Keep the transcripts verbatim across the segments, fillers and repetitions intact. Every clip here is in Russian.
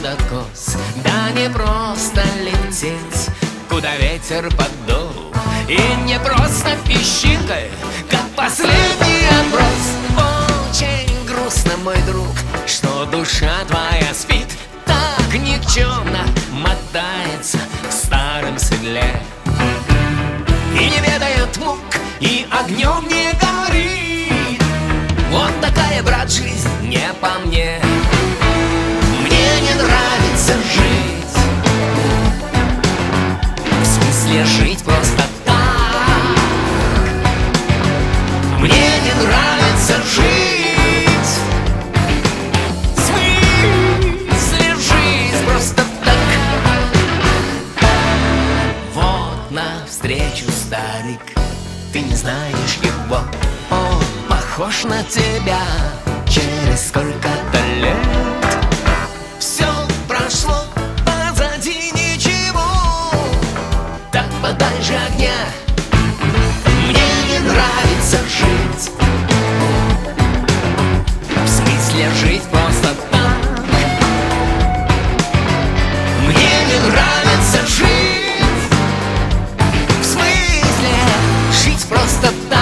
под откос. Да не просто лететь, куда ветер поддул, и не просто пищикай, как последний отброс. Очень грустно, мой друг, что душа твоя спит, так никчемно мотается в старом седле и не ведает мук, и огнем не горит. Вот такая, брат, жизнь не по мне. Мне не нравится жить, в смысле жить просто так. Мне не нравится жить, в смысле жизнь просто так. Вот навстречу старик, ты не знаешь его, он похож на тебя. Через сколько-то лет все прошло, позади ничего, так подальше огня. Мне не нравится жить, в смысле жить просто так. Мне не нравится жить, в смысле жить просто так.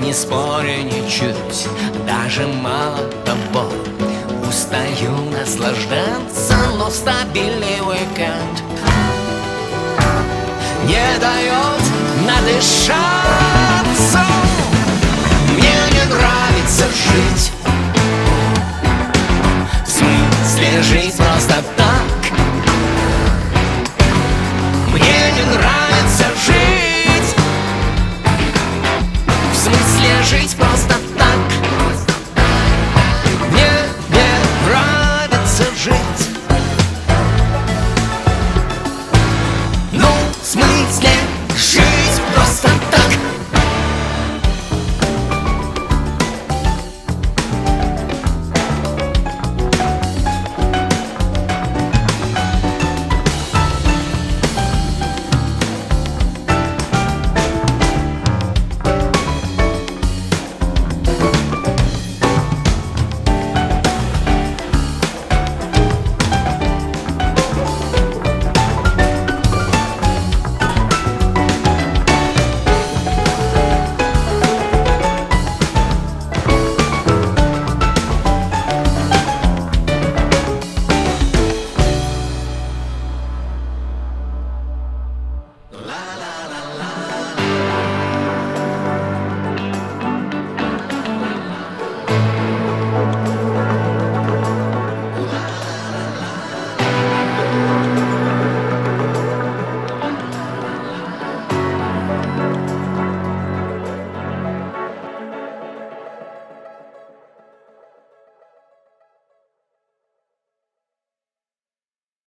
Не спорю ничуть, даже мало того, устаю наслаждаться, но стабильный уикенд не дает надышать.